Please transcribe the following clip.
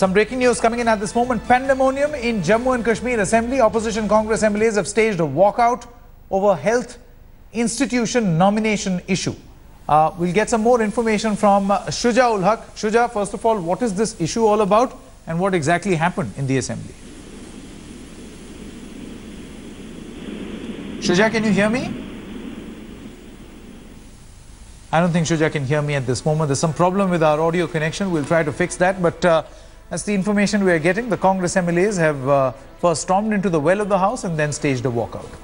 Some breaking news coming in at this moment. Pandemonium in Jammu and Kashmir Assembly. Opposition Congress MLAs have staged a walkout over health institution nomination issue. We'll get some more information from Shuja Ul Haq. Shuja, first of all, what is this issue all about and what exactly happened in the assembly? Shuja, can you hear me? I don't think Shuja can hear me at this moment. There's some problem with our audio connection. We'll try to fix that, but that's the information we are getting. The Congress MLAs have first stormed into the well of the house and then staged a walkout.